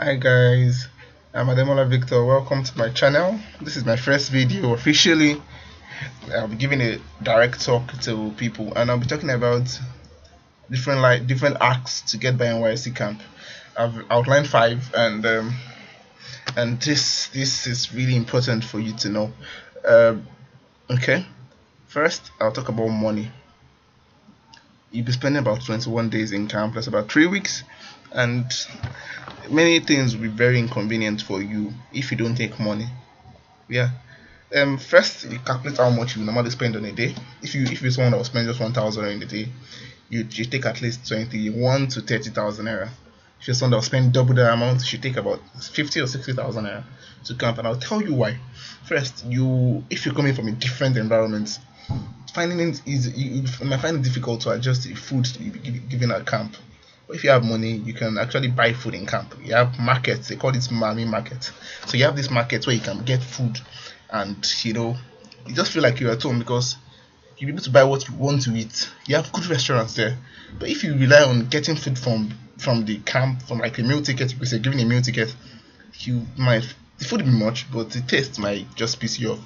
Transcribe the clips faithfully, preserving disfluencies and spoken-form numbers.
Hi guys, I'm Ademola Victor. Welcome to my channel. This is my first video officially. I'll be giving a direct talk to people, and I'll be talking about different like different acts to get by N Y S C camp. I've outlined five, and um, and this this is really important for you to know. Uh, okay, first I'll talk about money. You'll be spending about twenty-one days in camp. That's about three weeks, and many things will be very inconvenient for you if you don't take money. Yeah. Um. First, you calculate how much you normally spend on a day. If you if you're someone that will spend just one thousand in a day, you you take at least twenty-one to thirty thousand naira. If you're someone that will spend double that amount, you should take about fifty or sixty thousand naira to camp. And I'll tell you why. First, you if you're coming from a different environment, finding it is you, you might find it difficult to adjust the food you be given at camp. But if you have money, you can actually buy food in camp. You have markets, they call it Mami Market. So you have this market where you can get food, and you know, you just feel like you're at home because you'll be able to buy what you want to eat. You have good restaurants there. But if you rely on getting food from from the camp, from like a meal ticket, because they're giving a meal ticket, you might the food will be much, but the taste might just piss you off.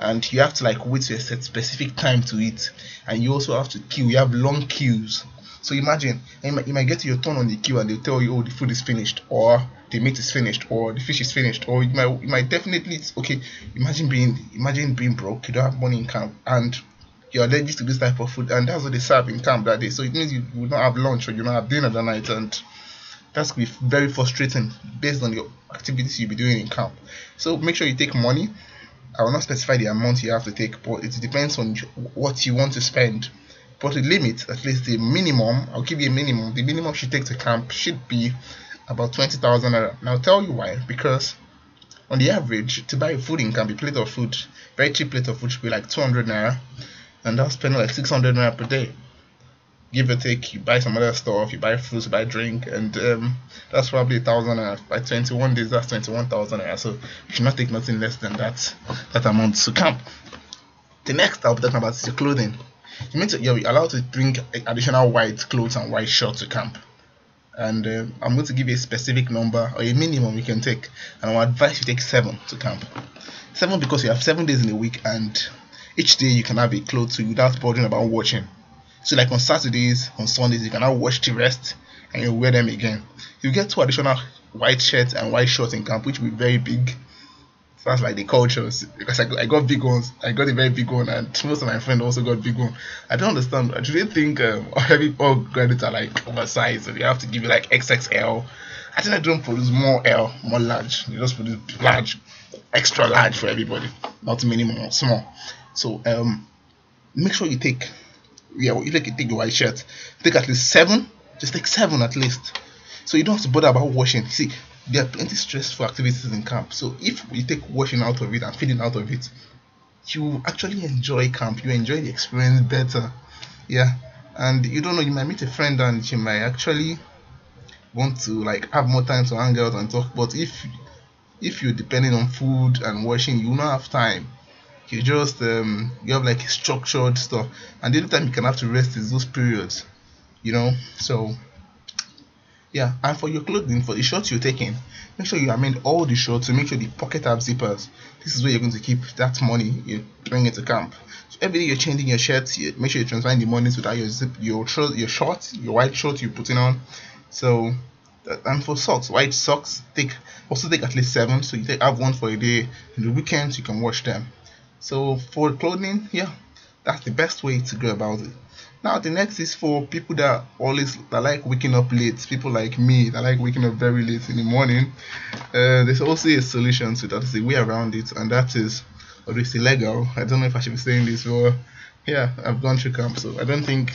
And you have to like wait for a set specific time to eat, and you also have to queue. You have long queues. So imagine you might, you might get to your turn on the queue, and they'll tell you, oh, the food is finished, or the meat is finished, or the fish is finished, or you might you might definitely okay. Imagine being imagine being broke. You don't have money in camp, and you're allergic to this type of food, and that's what they serve in camp that day. So it means you will not have lunch, or you don't have dinner that night, and that's gonna be very frustrating based on your activities you'll be doing in camp. So make sure you take money. I will not specify the amount you have to take, but it depends on what you want to spend. But the limit, at least the minimum, I'll give you a minimum. The minimum she takes to camp should be about twenty thousand naira. And I'll tell you why. Because on the average, to buy food in camp, a plate of food, very cheap plate of food, should be like two hundred naira, and that's spending like six hundred naira per day, give or take. You buy some other stuff, you buy fruits, you buy drink, and um, that's probably a thousand naira. By twenty-one days, that's twenty-one thousand naira. So you should not take nothing less than that that amount to camp. The next I'll be talking about is your clothing. You mean to, you're allowed to bring additional white clothes and white shirts to camp, and uh, I'm going to give you a specific number or a minimum you can take, and I would advise you take seven to camp. Seven because you have seven days in a week, and each day you can have a clothes without bothering about watching. So like on Saturdays, on Sundays, you can now wash the rest, and you wear them again. You get two additional white shirts and white shorts in camp, which will be very big. That's like the cultures, because I got, I got big ones. I got a very big one, and most of my friends also got big one. I don't understand. I really think um, every all graduates are like oversized, and you have to give it like X X L. I think I don't produce more L, more large. They just produce large, extra large for everybody, not minimum or small. So um, make sure you take, yeah, you take take your white shirt. Take at least seven. Just take seven at least, so you don't have to bother about washing. See. There are plenty stressful activities in camp, so if you take washing out of it and feeding out of it, you actually enjoy camp. You enjoy the experience better, yeah. And you don't know, you might meet a friend and she might actually want to like have more time to hang out and talk. But if if you're depending on food and washing, you don't have time. You just um you have like structured stuff, and the only time you can have to rest is those periods, you know. So. Yeah, and for your clothing, for the shorts you're taking, make sure you amend all the shorts to make sure the pockets have zippers. This is where you're going to keep that money you bring it to camp. So every day you're changing your shirts, you make sure you're transferring the money to that your zip, your shirt, your shorts, your white shorts you're putting on. So, and for socks, white socks, take also take at least seven. So you take have one for a day. In the weekends you can wash them. So for clothing, yeah, that's the best way to go about it. Now the next is for people that always that like waking up late. People like me that like waking up very late in the morning. Uh, there's also a solution to that. There's a way around it, and that is obviously legal. I don't know if I should be saying this, but yeah, I've gone through camp, so I don't think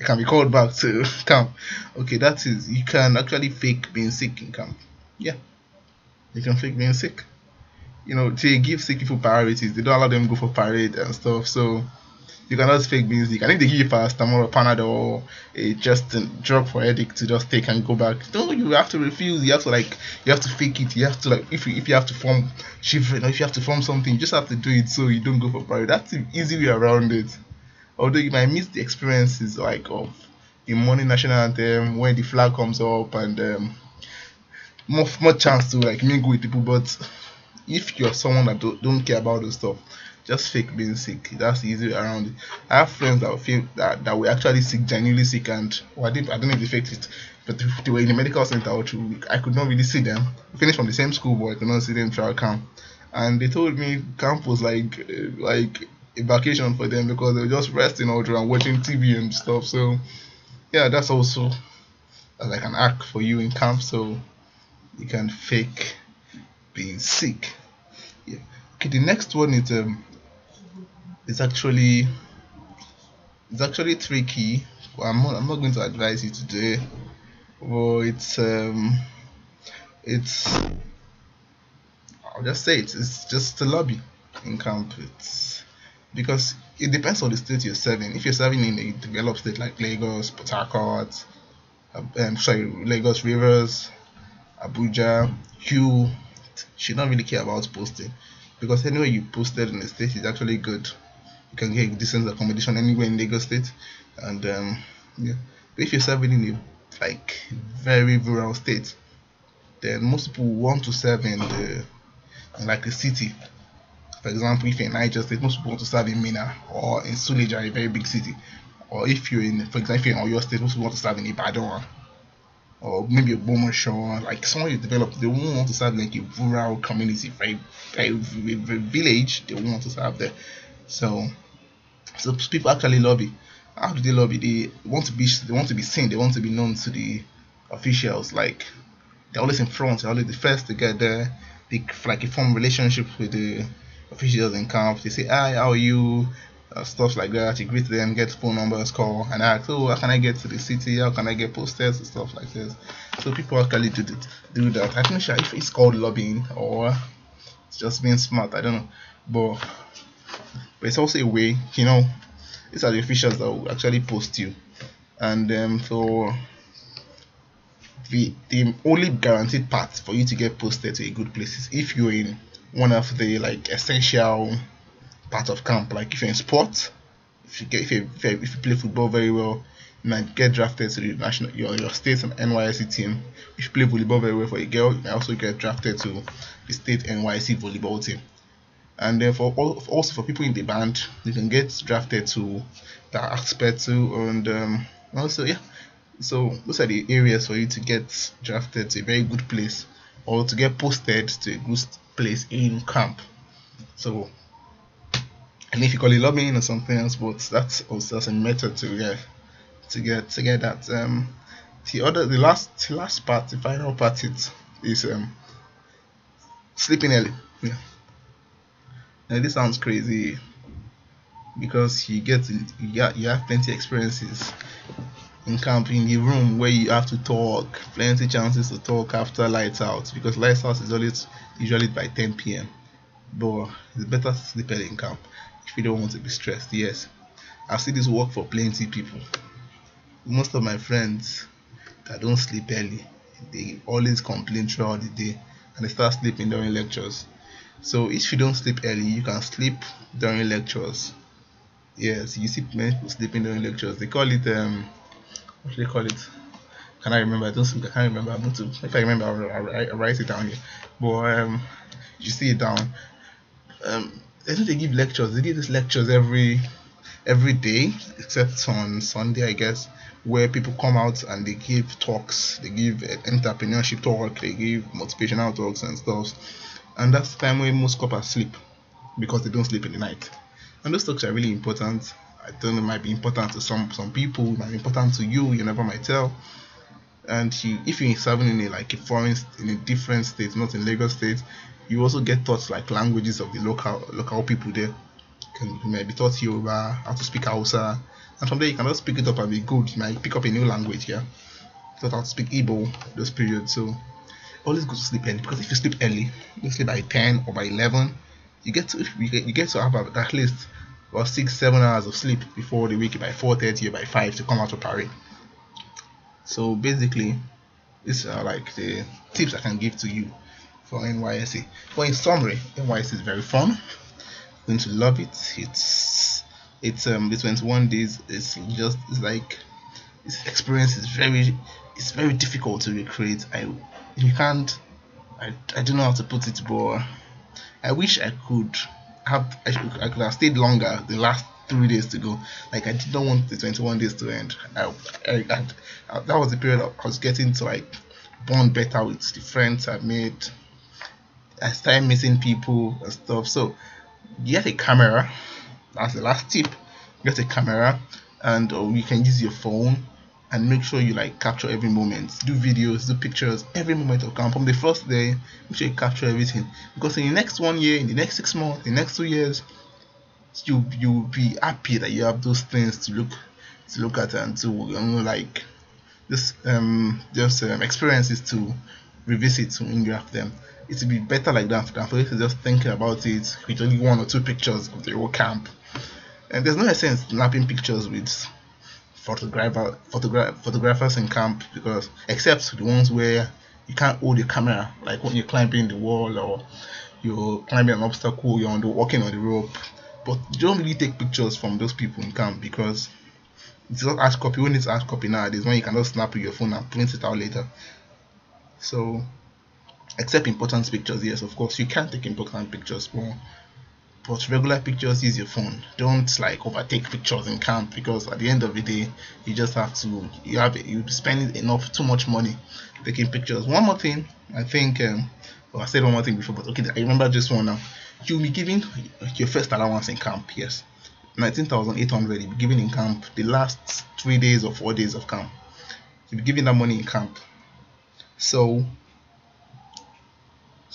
I can be called back to camp. Okay, that is you can actually fake being sick in camp. Yeah, you can fake being sick. You know, they give sick people priorities. They don't allow them to go for parade and stuff. So. You cannot fake being sick. I think they give you paracetamol or Panadol, a just a drug for headache to just take and go back. No, you have to refuse. You have to like, you have to fake it. You have to like, if you if you have to form shivering or if you have to form something, you just have to do it so you don't go for parade. That's the easy way around it. Although you might miss the experiences like of the morning national anthem when the flag comes up and um, more more chance to like mingle with people. But if you're someone that don't, don't care about this stuff, just fake being sick. That's the easy way around it. I have friends that feel that, that were actually sick, genuinely sick, and well, I didn't I don't know if they faked it, but they were in the medical center or two. I could not really see them. Finished from the same school, but I could not see them throughout camp. And they told me camp was like like a vacation for them because they were just resting all through and watching T V and stuff. So yeah, that's also like an act for you in camp. So you can fake being sick. Yeah. Okay, the next one is um it's actually it's actually tricky. I'm not, I'm not going to advise you today. Well, it's um it's I'll just say it. It's just a lobby in camp. It's because it depends on the state you're serving. If you're serving in a developed state like Lagos, Port Harcourt, I'm sorry, Lagos, Rivers, Abuja, you should not really care about posting, because anywhere you posted in the state is actually good. You can get decent accommodation anywhere in Lagos State, and um, yeah. But if you're serving in a like very rural state, then most people want to serve in the in like the city. For example, if you're in Nigeria State, most people want to serve in Mina or in Sulija, a very big city. Or if you're in, for example, if you're in Oyo State, most people want to serve in Ipadora, or maybe a woman shore, like someone you develop. They won't want to serve like a rural community, very, very, very village. They won't want to serve there. So, so people actually lobby. How do they lobby? They want to be, they want to be seen. They want to be known to the officials. Like they're always in front. They're always the first to get there. They like they form relationship with the officials in camp. They say, "Hi, how are you?" Uh, stuff like that. You greet them, get phone numbers, call, and ask, "Oh, how can I get to the city? How can I get posters?" and stuff like this. So people actually do that. Do that. I'm not sure if it's called lobbying or it's just being smart. I don't know, but but it's also a way. You know, these are the officials that will actually post you, and um, for the the only guaranteed path for you to get posted to a good place is if you're in one of the like essential part of camp. Like if you're in sport, if you get if you, if you, if you play football very well, you might get drafted to the national your, your state and N Y S C team. If you play volleyball very well for a girl, you might also get drafted to the state N Y S C volleyball team. And then for all, also for people in the band, you can get drafted to the aspect too. And um, also yeah, so those are the areas for you to get drafted to a very good place or to get posted to a good place in camp. So. And if you call it lobbying or something else, but that's also that's a method to get to get to get that. Um, the other, the last, the last part, the final part, it is um, sleeping early. Yeah. Now this sounds crazy because you get you have, you have plenty of experiences in camp in the room where you have to talk, plenty chances to talk after lights out, because lights out is always usually by ten P M But it's better to sleep early in camp if you don't want to be stressed. Yes, I've seen this work for plenty people. Most of my friends that don't sleep early, they always complain throughout the day and they start sleeping during lectures. So if you don't sleep early, you can sleep during lectures. Yes, you see many people sleeping during lectures. They call it um what do they call it? Can I remember? I don't think I can't remember. I'm going to, if I remember, I'll, I'll write it down here. But um you see it down. Um I think they give lectures. They give these lectures every every day, except on Sunday, I guess, where people come out and they give talks. They give uh, entrepreneurship talk. They give motivational talks and stuff. And that's the time when most coppers sleep, because they don't sleep in the night. And those talks are really important. I don't know, it might be important to some some people. It might be important to you. You never might tell. And you, if you're serving in a like a foreign, in a different state, not in Lagos State, you also get taught like languages of the local local people there. You, can, you might be taught Yoruba, how to speak Hausa, and from there you can just pick it up and be good. You might pick up a new language here. Yeah? Taught how to speak Igbo this period. So always go to sleep early, because if you sleep early, you sleep by ten or by eleven, you get to you get, you get to have at least about six seven hours of sleep before the week by four thirty or by five to come out of parade. So basically, these are like the tips I can give to you for N Y S C. But in summary, N Y S C is very fun. You're going to love it. It's it's um the twenty-one days. It's just it's like this experience is very it's very difficult to recreate. I you can't. I, I don't know how to put it, but I wish I could have I, should, I could have stayed longer. The last three days to go, like I didn't want the twenty-one days to end. I, I, I, I that was the period I was getting to like bond better with the friends I made. I started missing people and stuff. So get a camera. That's the last tip. Get a camera, and or you can use your phone. And make sure you like capture every moment. Do videos, do pictures, every moment of camp. From the first day, make sure you capture everything. Because in the next one year, in the next six months, in the next two years, you you will be happy that you have those things to look to look at and to you know like this um just um, experiences to revisit to engraph them. It will be better like that than for you to just think about it with only one or two pictures of the whole camp. And there's no sense snapping pictures with photographer photograph photographers in camp, because except the ones where you can't hold your camera, like when you're climbing the wall or you're climbing an obstacle, you're on the, walking on the rope. But you don't really take pictures from those people in camp, because it's not hard copy. When it's hard copy nowadays, when you cannot snap with your phone and print it out later. So except important pictures, yes, of course you can take important pictures, but But regular pictures, use your phone. Don't like overtake pictures in camp, because at the end of the day, you just have to you have you spend enough too much money taking pictures. One more thing, I think, um, well, I said one more thing before, but okay, I remember just one now. You'll be giving your first allowance in camp. Yes, nineteen thousand eight hundred. You'll be giving in camp the last three days or four days of camp. You'll be giving that money in camp, so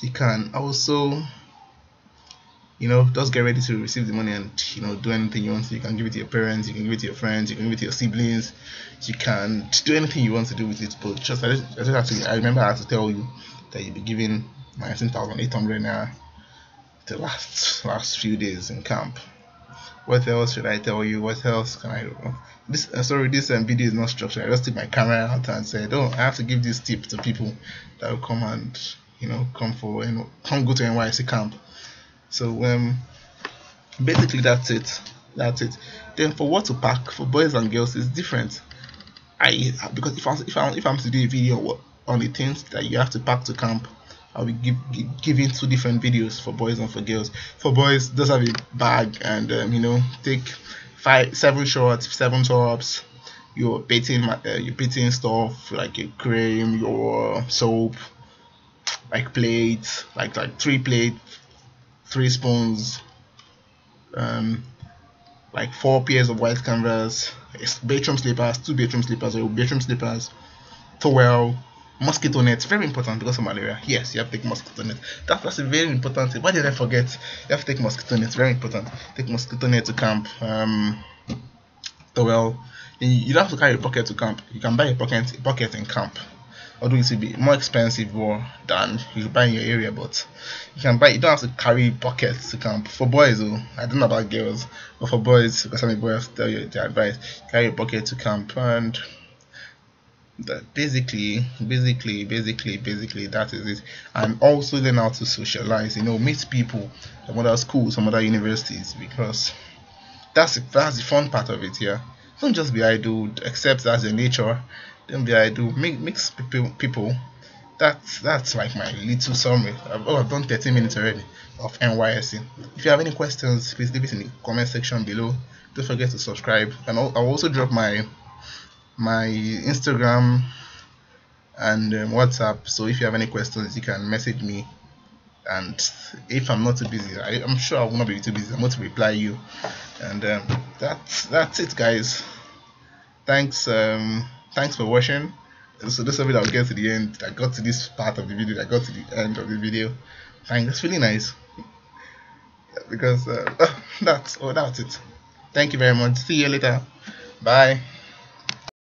you can also. You know, just get ready to receive the money and, you know, do anything you want. So you can give it to your parents, you can give it to your friends, you can give it to your siblings, you can do anything you want to do with it. But just, I just, I just have to, I remember I had to tell you that you'll be giving nineteen thousand eight hundred naira the last, last few days in camp. What else should I tell you? What else can I do? This, uh, sorry, this um, video is not structured. I just took my camera out and said, oh, I have to give this tip to people that will come and, you know, come for, you know, come go to N Y S C camp. So um basically that's it that's it then for what to pack for boys and girls is different. I because if I'm if I'm, if I'm to do a video on the things that you have to pack to camp, I'll be give, give, giving two different videos for boys and for girls. For boys, just have a bag and um, you know take five seven shorts, seven tops, your bathing uh, your bathing stuff like your cream, your soap, like plates, like like three plates, three spoons, um, like four pairs of white canvas, bedroom slippers, two bedroom slippers or bedroom slippers, towel, mosquito nets, very important because of malaria. Yes, you have to take mosquito nets. That, that's a very important thing. Why did I forget? You have to take mosquito nets, very important. Take mosquito net to camp, um, towel. You don't have to carry a pocket to camp. You can buy a pocket, a pocket in camp. Although it will be more expensive more than you buy in your area, but you can buy. You don't have to carry pockets to camp. For boys, though, I don't know about girls, but for boys, because I'm a boy, I'll tell you the advice: carry a pocket to camp. And that basically, basically, basically, basically, that is it. And also learn how to socialize. You know, meet people from other schools, from other universities, because that's that's the fun part of it. Yeah, don't just be idle. Accept that's your nature. Don't be idle. Mix people. people. That's that's like my little summary. I've, oh, I've done thirteen minutes already of N Y S C. If you have any questions, please leave it in the comment section below. Don't forget to subscribe, and I'll, I'll also drop my my Instagram and um, WhatsApp. So if you have any questions, you can message me. And if I'm not too busy, I, I'm sure I will not be too busy. I'm going to reply you. And um, that's that's it, guys. Thanks. Um, Thanks for watching. So this is the video I'll get to the end. I got to this part of the video. I got to the end of the video. Thanks. That's really nice. Because uh, that's oh, that's it. Thank you very much. See you later. Bye.